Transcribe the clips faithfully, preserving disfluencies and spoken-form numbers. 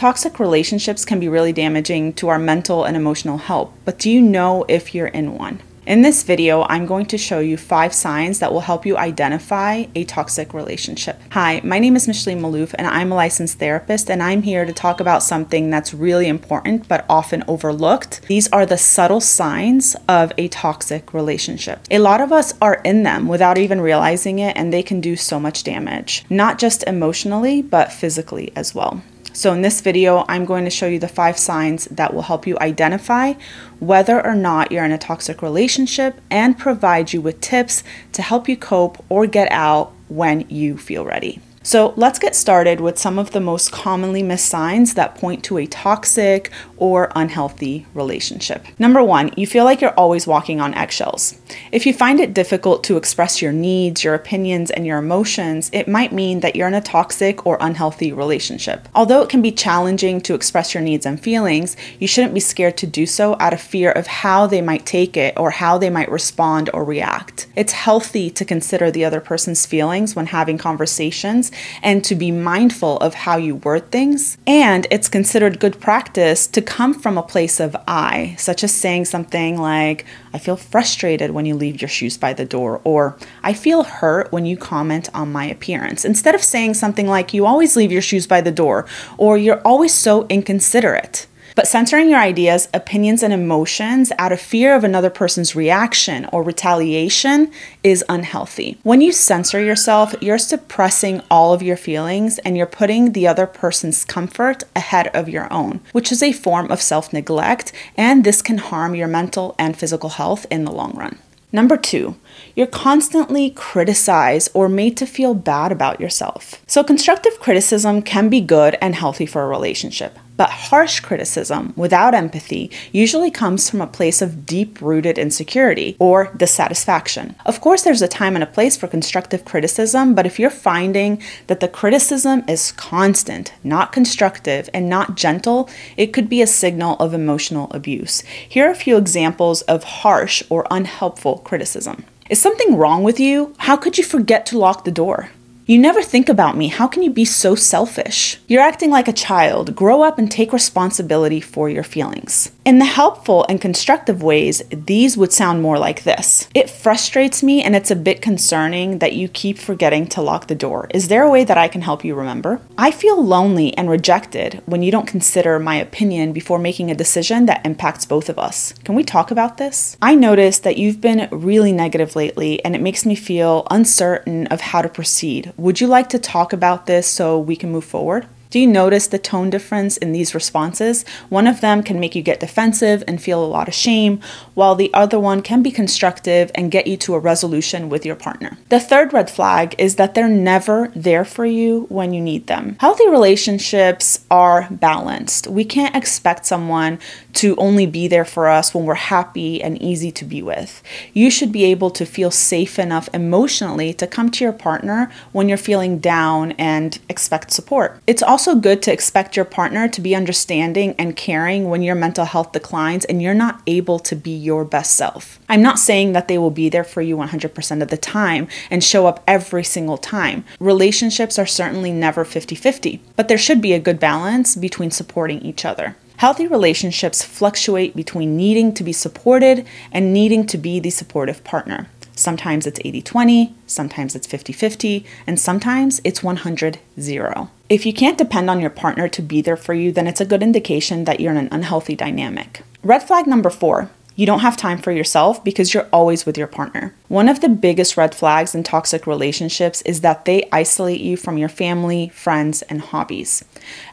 Toxic relationships can be really damaging to our mental and emotional health, but do you know if you're in one? In this video, I'm going to show you five signs that will help you identify a toxic relationship. Hi, my name is Micheline Malouf, and I'm a licensed therapist, and I'm here to talk about something that's really important but often overlooked. These are the subtle signs of a toxic relationship. A lot of us are in them without even realizing it, and they can do so much damage, not just emotionally, but physically as well. So in this video, I'm going to show you the five signs that will help you identify whether or not you're in a toxic relationship and provide you with tips to help you cope or get out when you feel ready. So let's get started with some of the most commonly missed signs that point to a toxic or unhealthy relationship. Number one, you feel like you're always walking on eggshells. If you find it difficult to express your needs, your opinions, and your emotions, it might mean that you're in a toxic or unhealthy relationship. Although it can be challenging to express your needs and feelings, you shouldn't be scared to do so out of fear of how they might take it or how they might respond or react. It's healthy to consider the other person's feelings when having conversations and to be mindful of how you word things. And it's considered good practice to come from a place of I, such as saying something like, I feel frustrated when you leave your shoes by the door, or I feel hurt when you comment on my appearance, instead of saying something like, you always leave your shoes by the door, or you're always so inconsiderate. But censoring your ideas, opinions, and emotions out of fear of another person's reaction or retaliation is unhealthy. When you censor yourself, you're suppressing all of your feelings and you're putting the other person's comfort ahead of your own, which is a form of self-neglect, and this can harm your mental and physical health in the long run. Number two, you're constantly criticized or made to feel bad about yourself. So constructive criticism can be good and healthy for a relationship, but harsh criticism without empathy usually comes from a place of deep-rooted insecurity or dissatisfaction. Of course, there's a time and a place for constructive criticism, but if you're finding that the criticism is constant, not constructive, and not gentle, it could be a signal of emotional abuse. Here are a few examples of harsh or unhelpful criticism. Is something wrong with you? How could you forget to lock the door? You never think about me. How can you be so selfish? You're acting like a child. Grow up and take responsibility for your feelings. In the helpful and constructive ways, these would sound more like this. It frustrates me and it's a bit concerning that you keep forgetting to lock the door. Is there a way that I can help you remember? I feel lonely and rejected when you don't consider my opinion before making a decision that impacts both of us. Can we talk about this? I noticed that you've been really negative lately and it makes me feel uncertain of how to proceed. Would you like to talk about this so we can move forward? Do you notice the tone difference in these responses? One of them can make you get defensive and feel a lot of shame, while the other one can be constructive and get you to a resolution with your partner. The third red flag is that they're never there for you when you need them. Healthy relationships are balanced. We can't expect someone to only be there for us when we're happy and easy to be with. You should be able to feel safe enough emotionally to come to your partner when you're feeling down and expect support. It's also good to expect your partner to be understanding and caring when your mental health declines and you're not able to be your best self. I'm not saying that they will be there for you one hundred percent of the time and show up every single time. Relationships are certainly never fifty fifty, but there should be a good balance between supporting each other. Healthy relationships fluctuate between needing to be supported and needing to be the supportive partner. Sometimes it's eighty twenty, sometimes it's fifty fifty, and sometimes it's one hundred zero. If you can't depend on your partner to be there for you, then it's a good indication that you're in an unhealthy dynamic. Red flag number four. You don't have time for yourself because you're always with your partner. One of the biggest red flags in toxic relationships is that they isolate you from your family, friends, and hobbies.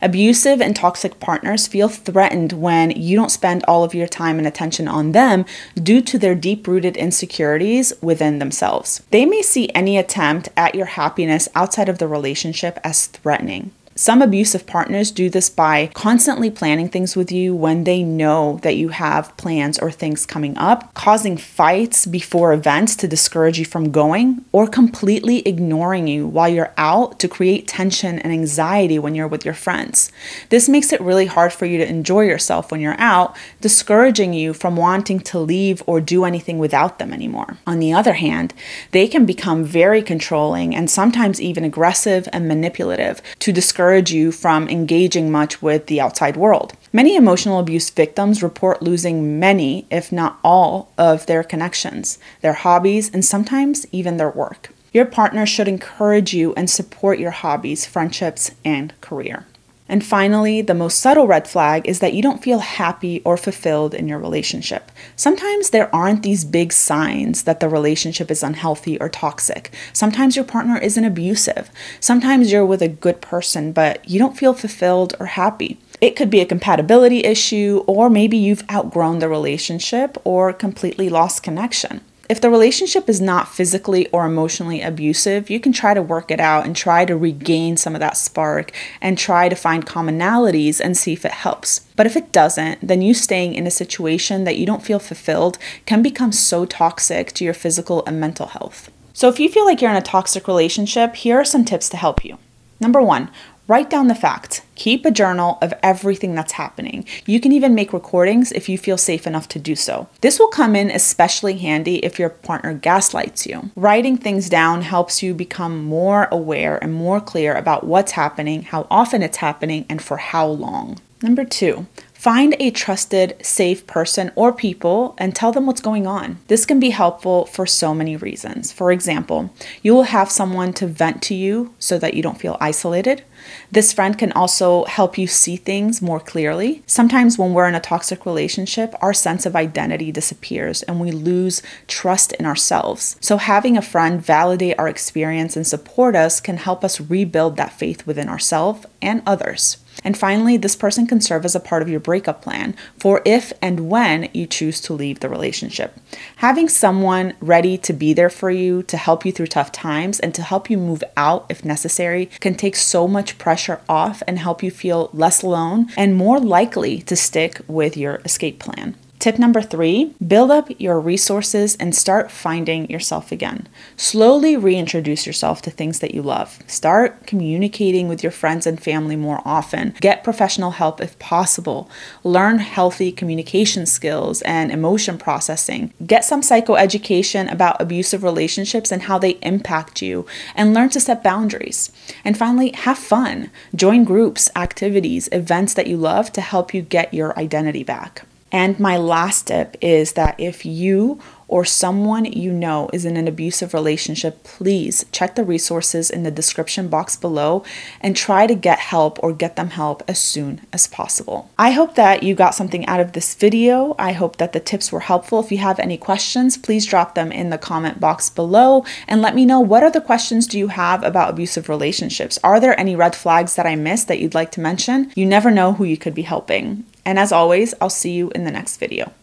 Abusive and toxic partners feel threatened when you don't spend all of your time and attention on them due to their deep-rooted insecurities within themselves. They may see any attempt at your happiness outside of the relationship as threatening. Some abusive partners do this by constantly planning things with you when they know that you have plans or things coming up, causing fights before events to discourage you from going, or completely ignoring you while you're out to create tension and anxiety when you're with your friends. This makes it really hard for you to enjoy yourself when you're out, discouraging you from wanting to leave or do anything without them anymore. On the other hand, they can become very controlling and sometimes even aggressive and manipulative to discourage discourage you from engaging much with the outside world. Many emotional abuse victims report losing many, if not all, of their connections, their hobbies, and sometimes even their work. Your partner should encourage you and support your hobbies, friendships, and career. And finally, the most subtle red flag is that you don't feel happy or fulfilled in your relationship. Sometimes there aren't these big signs that the relationship is unhealthy or toxic. Sometimes your partner isn't abusive. Sometimes you're with a good person, but you don't feel fulfilled or happy. It could be a compatibility issue, or maybe you've outgrown the relationship or completely lost connection. If the relationship is not physically or emotionally abusive, you can try to work it out and try to regain some of that spark and try to find commonalities and see if it helps. But if it doesn't, then you staying in a situation that you don't feel fulfilled can become so toxic to your physical and mental health. So if you feel like you're in a toxic relationship, here are some tips to help you. Number one, write down the facts. Keep a journal of everything that's happening. You can even make recordings if you feel safe enough to do so. This will come in especially handy if your partner gaslights you. Writing things down helps you become more aware and more clear about what's happening, how often it's happening, and for how long. Number two, find a trusted, safe person or people and tell them what's going on. This can be helpful for so many reasons. For example, you will have someone to vent to you so that you don't feel isolated. This friend can also help you see things more clearly. Sometimes when we're in a toxic relationship, our sense of identity disappears and we lose trust in ourselves. So having a friend validate our experience and support us can help us rebuild that faith within ourselves and others. And finally, this person can serve as a part of your breakup plan for if and when you choose to leave the relationship. Having someone ready to be there for you, to help you through tough times, and to help you move out if necessary can take so much pressure off and help you feel less alone and more likely to stick with your escape plan. Tip number three, build up your resources and start finding yourself again. Slowly reintroduce yourself to things that you love. Start communicating with your friends and family more often. Get professional help if possible. Learn healthy communication skills and emotion processing. Get some psychoeducation about abusive relationships and how they impact you, and learn to set boundaries. And finally, have fun. Join groups, activities, events that you love to help you get your identity back. And my last tip is that if you or someone you know is in an abusive relationship, please check the resources in the description box below and try to get help or get them help as soon as possible. I hope that you got something out of this video. I hope that the tips were helpful. If you have any questions, please drop them in the comment box below and let me know what other questions do you have about abusive relationships. Are there any red flags that I missed that you'd like to mention? You never know who you could be helping. And as always, I'll see you in the next video.